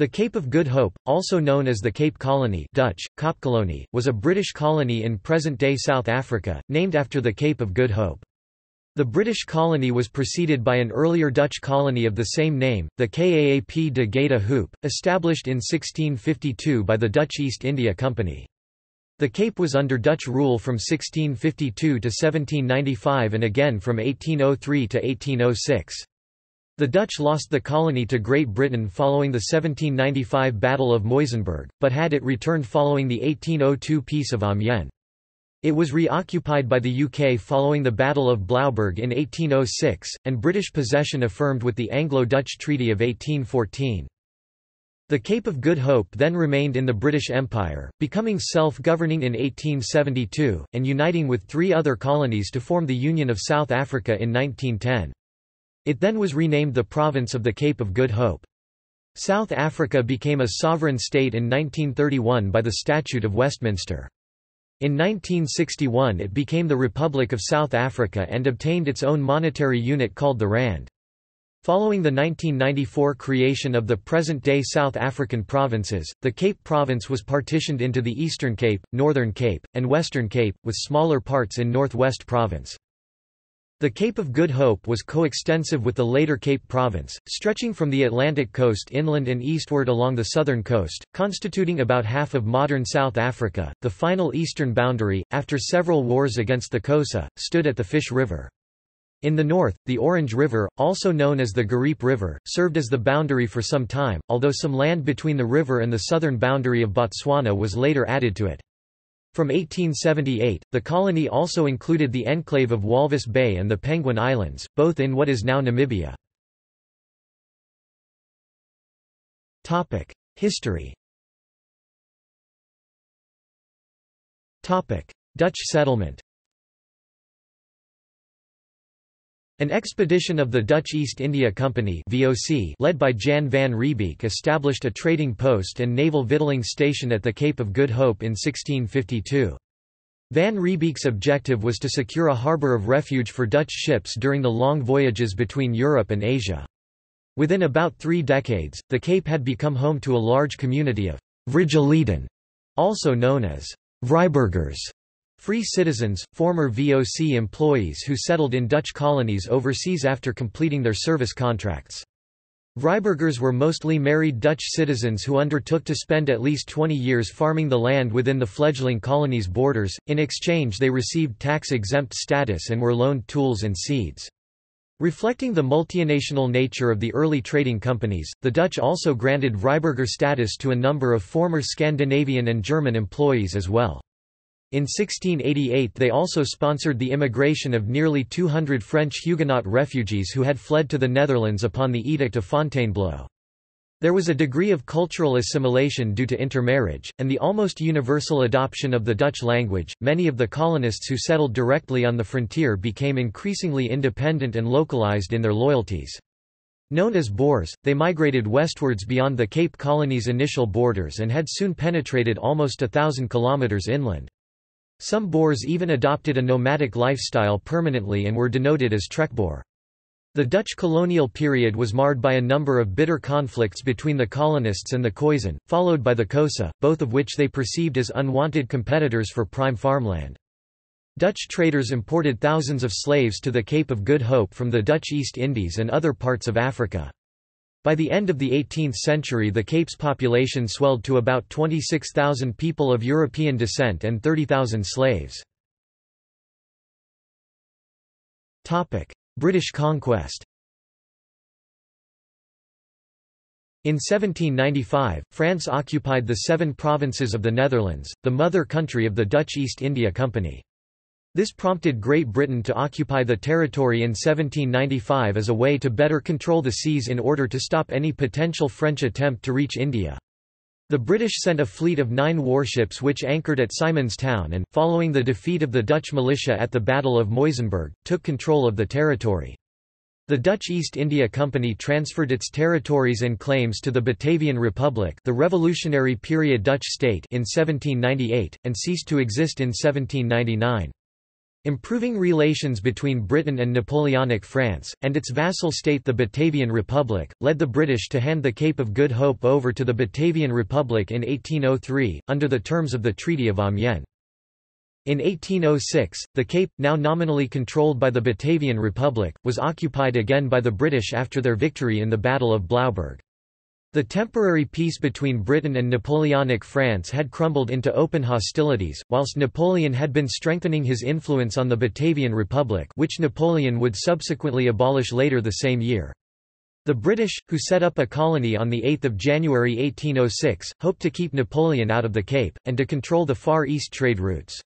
The Cape of Good Hope, also known as the Cape Colony (Dutch: Kaapkolonie), was a British colony in present-day South Africa, named after the Cape of Good Hope. The British colony was preceded by an earlier Dutch colony of the same name, the Kaap de Goede Hoop, established in 1652 by the Dutch East India Company. The Cape was under Dutch rule from 1652 to 1795 and again from 1803 to 1806. The Dutch lost the colony to Great Britain following the 1795 Battle of Muizenberg, but had it returned following the 1802 Peace of Amiens. It was reoccupied by the UK following the Battle of Blaauwberg in 1806, and British possession affirmed with the Anglo-Dutch Treaty of 1814. The Cape of Good Hope then remained in the British Empire, becoming self-governing in 1872, and uniting with three other colonies to form the Union of South Africa in 1910. It then was renamed the Province of the Cape of Good Hope. South Africa became a sovereign state in 1931 by the Statute of Westminster. In 1961 it became the Republic of South Africa and obtained its own monetary unit called the Rand. Following the 1994 creation of the present-day South African provinces, the Cape Province was partitioned into the Eastern Cape, Northern Cape, and Western Cape, with smaller parts in North West Province. The Cape of Good Hope was coextensive with the later Cape Province, stretching from the Atlantic coast inland and eastward along the southern coast, constituting about half of modern South Africa. The final eastern boundary, after several wars against the Xhosa, stood at the Fish River. In the north, the Orange River, also known as the Gariep River, served as the boundary for some time, although some land between the river and the southern boundary of Botswana was later added to it. From 1878, the colony also included the enclave of Walvis Bay and the Penguin Islands, both in what is now Namibia. History. Dutch settlement. An expedition of the Dutch East India Company (VOC) led by Jan van Riebeek established a trading post and naval victualling station at the Cape of Good Hope in 1652. Van Riebeek's objective was to secure a harbour of refuge for Dutch ships during the long voyages between Europe and Asia. Within about 3 decades, the Cape had become home to a large community of Vrijelieden, also known as Vryburgers, free citizens, former VOC employees who settled in Dutch colonies overseas after completing their service contracts. Vryburgers were mostly married Dutch citizens who undertook to spend at least 20 years farming the land within the fledgling colony's borders. In exchange, they received tax-exempt status and were loaned tools and seeds. Reflecting the multinational nature of the early trading companies, the Dutch also granted Vryburger status to a number of former Scandinavian and German employees as well. In 1688 they also sponsored the immigration of nearly 200 French Huguenot refugees who had fled to the Netherlands upon the Edict of Fontainebleau. There was a degree of cultural assimilation due to intermarriage, and the almost universal adoption of the Dutch language. Many of the colonists who settled directly on the frontier became increasingly independent and localized in their loyalties. Known as Boers, they migrated westwards beyond the Cape Colony's initial borders and had soon penetrated almost 1,000 kilometers inland. Some Boers even adopted a nomadic lifestyle permanently and were denoted as trekboer. The Dutch colonial period was marred by a number of bitter conflicts between the colonists and the Khoisan, followed by the Xhosa, both of which they perceived as unwanted competitors for prime farmland. Dutch traders imported thousands of slaves to the Cape of Good Hope from the Dutch East Indies and other parts of Africa. By the end of the 18th century the Cape's population swelled to about 26,000 people of European descent and 30,000 slaves. British conquest. In 1795, France occupied the 7 provinces of the Netherlands, the mother country of the Dutch East India Company. This prompted Great Britain to occupy the territory in 1795 as a way to better control the seas in order to stop any potential French attempt to reach India. The British sent a fleet of 9 warships which anchored at Simonstown and, following the defeat of the Dutch militia at the Battle of Muizenberg, took control of the territory. The Dutch East India Company transferred its territories and claims to the Batavian Republic, the revolutionary period Dutch state, in 1798, and ceased to exist in 1799. Improving relations between Britain and Napoleonic France, and its vassal state the Batavian Republic, led the British to hand the Cape of Good Hope over to the Batavian Republic in 1803, under the terms of the Treaty of Amiens. In 1806, the Cape, now nominally controlled by the Batavian Republic, was occupied again by the British after their victory in the Battle of Blaauwberg. The temporary peace between Britain and Napoleonic France had crumbled into open hostilities, whilst Napoleon had been strengthening his influence on the Batavian Republic, which Napoleon would subsequently abolish later the same year. The British, who set up a colony on 8 January 1806, hoped to keep Napoleon out of the Cape, and to control the Far East trade routes.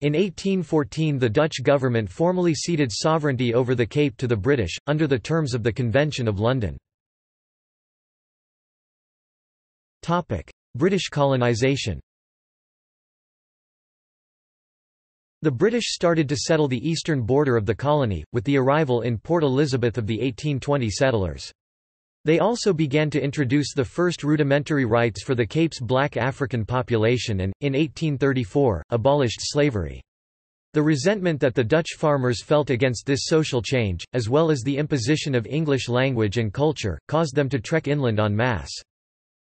In 1814 the Dutch government formally ceded sovereignty over the Cape to the British, under the terms of the Convention of London. British colonisation. The British started to settle the eastern border of the colony, with the arrival in Port Elizabeth of the 1820 settlers. They also began to introduce the first rudimentary rights for the Cape's black African population and, in 1834, abolished slavery. The resentment that the Dutch farmers felt against this social change, as well as the imposition of English language and culture, caused them to trek inland en masse.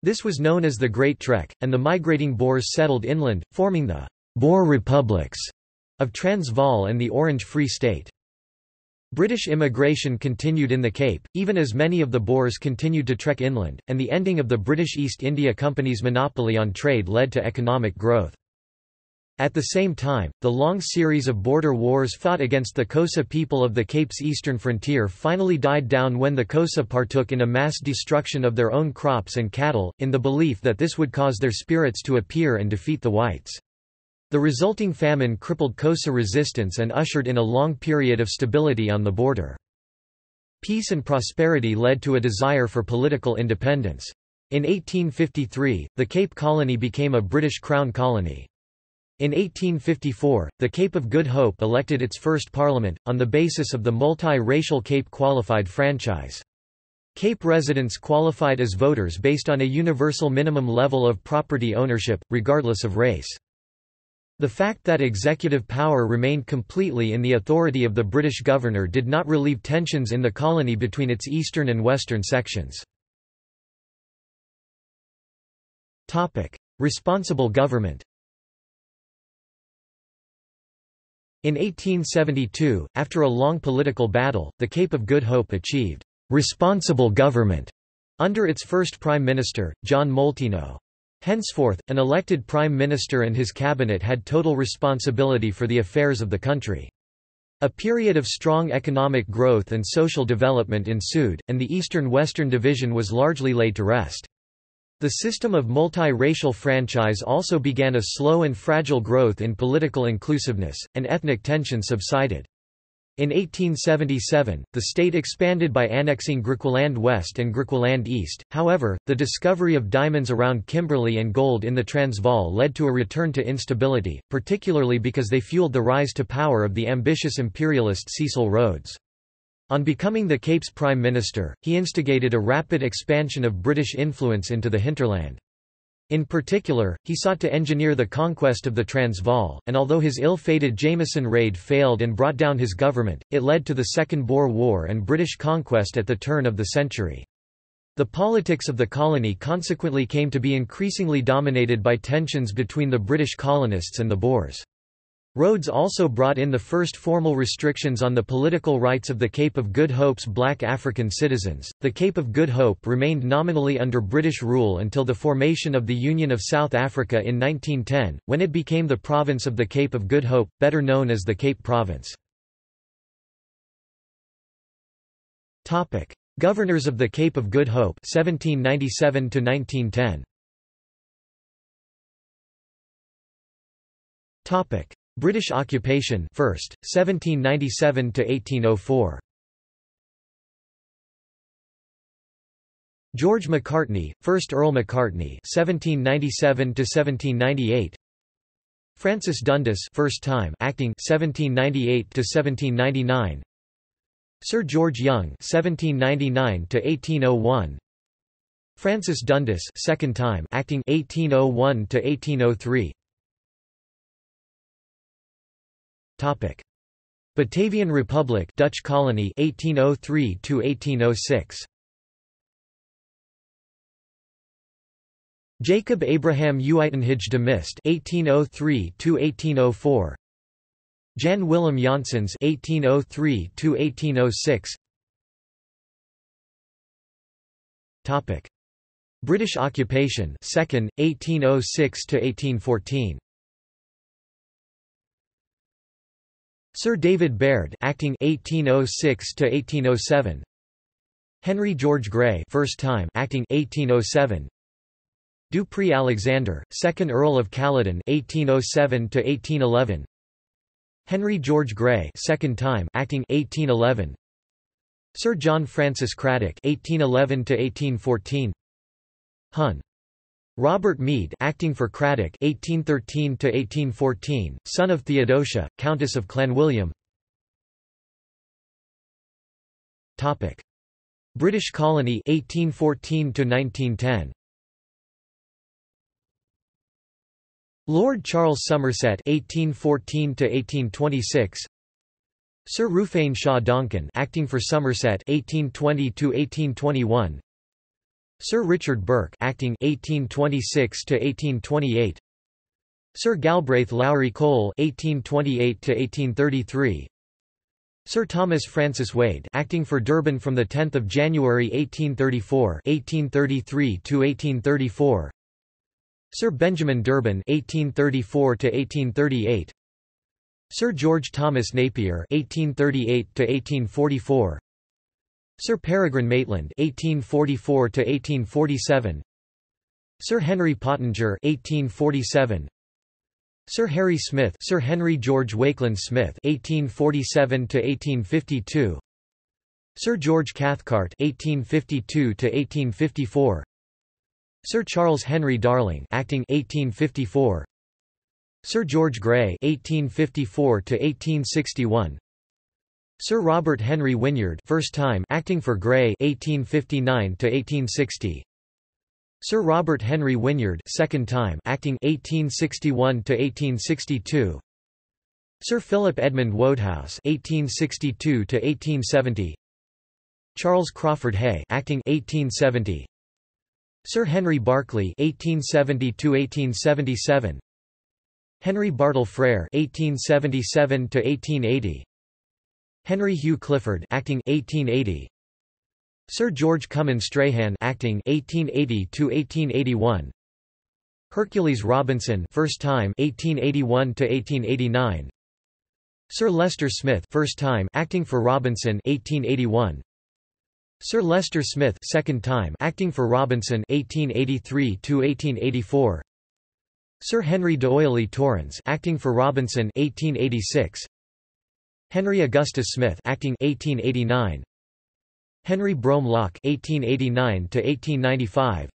This was known as the Great Trek, and the migrating Boers settled inland, forming the Boer republics of Transvaal and the Orange Free State. British immigration continued in the Cape, even as many of the Boers continued to trek inland, and the ending of the British East India Company's monopoly on trade led to economic growth. At the same time, the long series of border wars fought against the Xhosa people of the Cape's eastern frontier finally died down when the Xhosa partook in a mass destruction of their own crops and cattle, in the belief that this would cause their spirits to appear and defeat the whites. The resulting famine crippled Xhosa resistance and ushered in a long period of stability on the border. Peace and prosperity led to a desire for political independence. In 1853, the Cape Colony became a British Crown colony. In 1854, the Cape of Good Hope elected its first parliament, on the basis of the multi-racial Cape Qualified franchise. Cape residents qualified as voters based on a universal minimum level of property ownership, regardless of race. The fact that executive power remained completely in the authority of the British governor did not relieve tensions in the colony between its eastern and western sections. Responsible government. In 1872, after a long political battle, the Cape of Good Hope achieved responsible government under its first Prime Minister, John Moltino. Henceforth, an elected Prime Minister and his cabinet had total responsibility for the affairs of the country. A period of strong economic growth and social development ensued, and the eastern-western division was largely laid to rest. The system of multi-racial franchise also began a slow and fragile growth in political inclusiveness, and ethnic tension subsided. In 1877, the state expanded by annexing Griqualand West and Griqualand East. However, the discovery of diamonds around Kimberley and gold in the Transvaal led to a return to instability, particularly because they fueled the rise to power of the ambitious imperialist Cecil Rhodes. On becoming the Cape's Prime Minister, he instigated a rapid expansion of British influence into the hinterland. In particular, he sought to engineer the conquest of the Transvaal, and although his ill-fated Jameson raid failed and brought down his government, it led to the Second Boer War and British conquest at the turn of the century. The politics of the colony consequently came to be increasingly dominated by tensions between the British colonists and the Boers. Rhodes also brought in the first formal restrictions on the political rights of the Cape of Good Hope's black African citizens. The Cape of Good Hope remained nominally under British rule until the formation of the Union of South Africa in 1910, when it became the province of the Cape of Good Hope, better known as the Cape Province. Topic: Governors of the Cape of Good Hope 1797 to 1910. Topic: British occupation first, 1797 to 1804. George Macartney, 1st Earl Macartney, 1797 to 1798. Francis Dundas, first time acting, 1798 to 1799. Sir George Young, 1799 to 1801. Francis Dundas, second time acting, 1801 to 1803. Topic: Batavian Republic, Dutch colony, 1803 to 1806. Jacob Abraham Uytenhage de Mist, 1803 to 1804. Jan Willem Janssens, 1803 to 1806. Topic: British occupation, second, 1806 to 1814. Sir David Baird, acting, 1806 to 1807. Henry George Grey, first time, acting, 1807. Dupree Alexander, second Earl of Caledon, 1807 to 1811. Henry George Grey, second time, acting, 1811. Sir John Francis Craddock, 1811 to 1814. Hon. Robert Meade, acting for Craddock, 1813 to 1814, son of Theodosia, Countess of Clanwilliam. Topic: British colony, 1814 to 1910. Lord Charles Somerset, 1814 to 1826. Sir Rufain Shah Donkin, acting for Somerset, 1820 to 1821. Sir Richard Burke, acting, 1826 to 1828. Sir Galbraith Lowry Cole, 1828 to 1833. Sir Thomas Francis Wade, acting for Durban from the 10th of January 1834, 1833 to 1834. Sir Benjamin Durban, 1834 to 1838. Sir George Thomas Napier, 1838 to 1844. Sir Peregrine Maitland, 1844 to 1847. Sir Henry Pottinger, 1847. Sir Harry Smith, Sir Henry George Wakeland Smith, 1847 to 1852. Sir George Cathcart, 1852 to 1854. Sir Charles Henry Darling, acting, 1854. Sir George Grey, 1854 to 1861. Sir Robert Henry Wynyard, first time, acting for Grey, 1859 to 1860. Sir Robert Henry Wynyard, second time, acting, 1861 to 1862. Sir Philip Edmund Wodehouse, 1862 to 1870. Charles Crawford Hay, acting, 1870. Sir Henry Barclay, 1870 to 1877. Henry Bartle Frere, 1877 to 1880. Henry Hugh Clifford, acting, 1880. Sir George Cummins Strahan, acting, 1880 to 1881. Hercules Robinson, first time, 1881 to 1889. Sir Leicester Smith, first time, acting for Robinson, 1881. Sir Leicester Smith, second time, acting for Robinson, 1883 to 1884. Sir Henry D'Oyly Torrens, acting for Robinson, 1886. Henry Augustus Smith, acting, 1889. Henry Brougham Locke, 1889 to 1895.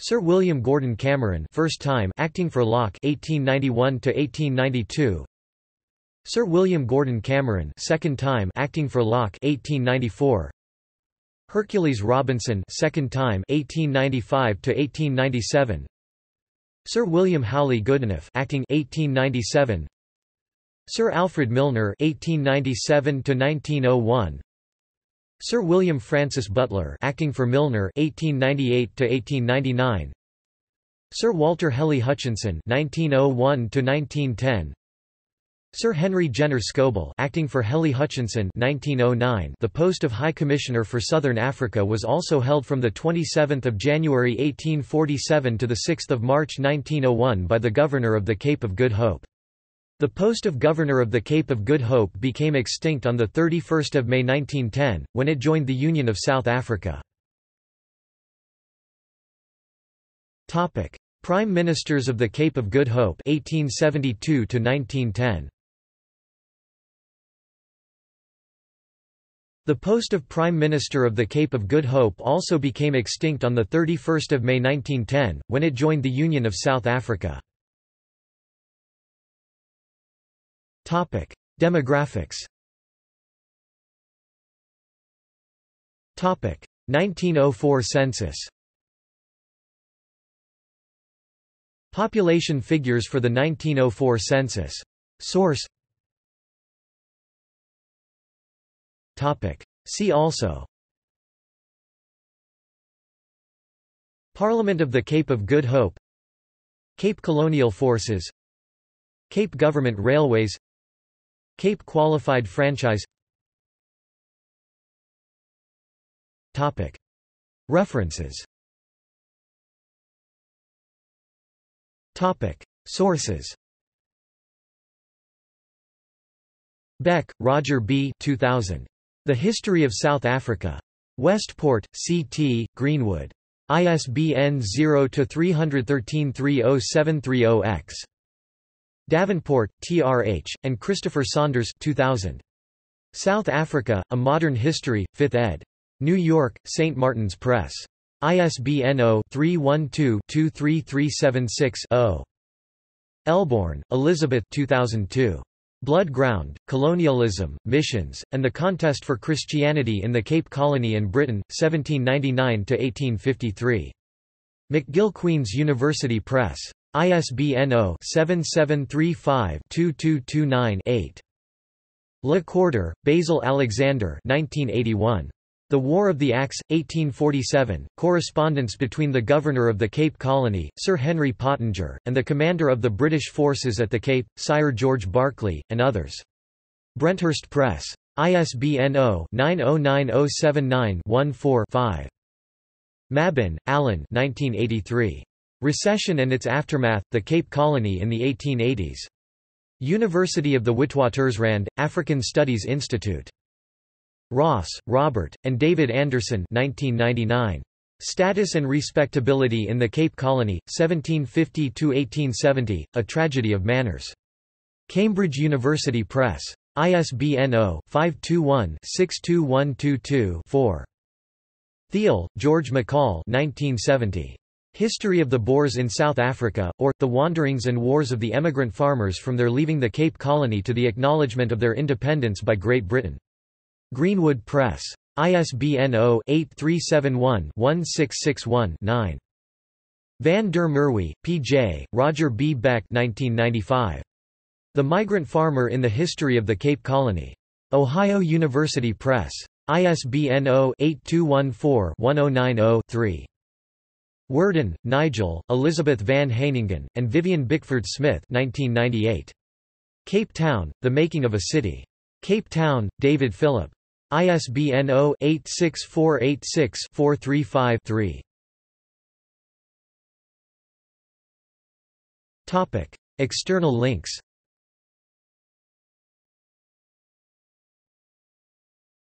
Sir William Gordon Cameron, first time, acting for Locke, 1891 to 1892. Sir William Gordon Cameron, second time, acting for Locke, 1894. Hercules Robinson, second time, 1895 to 1897. Sir William Howley Goodenough, acting, 1897. Sir Alfred Milner, 1897 to 1901. Sir William Francis Butler, acting for Milner, 1898 to 1899. Sir Walter Helly Hutchinson, 1901 to 1910. Sir Henry Jenner Scobell, acting for Helly Hutchinson, 1909. The post of High Commissioner for Southern Africa was also held from the 27th of January 1847 to the 6th of March 1901 by the Governor of the Cape of Good Hope. The post of Governor of the Cape of Good Hope became extinct on 31 May 1910, when it joined the Union of South Africa. Prime Ministers of the Cape of Good Hope, 1872–1910. The post of Prime Minister of the Cape of Good Hope also became extinct on 31 May 1910, when it joined the Union of South Africa. Topic: Demographics. Topic: 1904 census. Population figures for the 1904 census. Source: See also: Parliament of the Cape of Good Hope, Cape Colonial Forces, Cape Government Railways, Cape Qualified Franchise. References. Sources. Beck, Roger B. 2000. The History of South Africa. Westport, C.T., Greenwood. ISBN 0-313-30730-X. Davenport, T.R.H., and Christopher Saunders 2000. South Africa, A Modern History, 5th ed. New York, St. Martin's Press. ISBN 0-312-23376-0. Elborn, Elizabeth 2002. Bloodground, Colonialism, Missions, and the Contest for Christianity in the Cape Colony and Britain, 1799–1853. McGill Queen's University Press. ISBN 0-7735-2229-8. Le Corder, Basil Alexander 1981. The War of the Axe, 1847, correspondence between the Governor of the Cape Colony, Sir Henry Pottinger, and the Commander of the British Forces at the Cape, Sire George Barclay, and others. Brenthurst Press. ISBN 0-909079-14-5. Mabin, Alan 1983. Recession and its Aftermath, The Cape Colony in the 1880s. University of the Witwatersrand, African Studies Institute. Ross, Robert, and David Anderson 1999. Status and Respectability in the Cape Colony, 1750–1870, A Tragedy of Manners. Cambridge University Press. ISBN 0-521-62122-4. Thiel, George McCall 1970. History of the Boers in South Africa, or, The Wanderings and Wars of the Emigrant Farmers from their leaving the Cape Colony to the acknowledgement of their independence by Great Britain. Greenwood Press. ISBN 0-8371-1661-9. Van der Merwe, P.J., Roger B. Beck 1995. The Migrant Farmer in the History of the Cape Colony. Ohio University Press. ISBN 0-8214-1090-3. Worden, Nigel, Elizabeth van Heiningen, and Vivian Bickford Smith 1998. Cape Town, The Making of a City. Cape Town, David Philip. ISBN 0-86486-435-3. External links.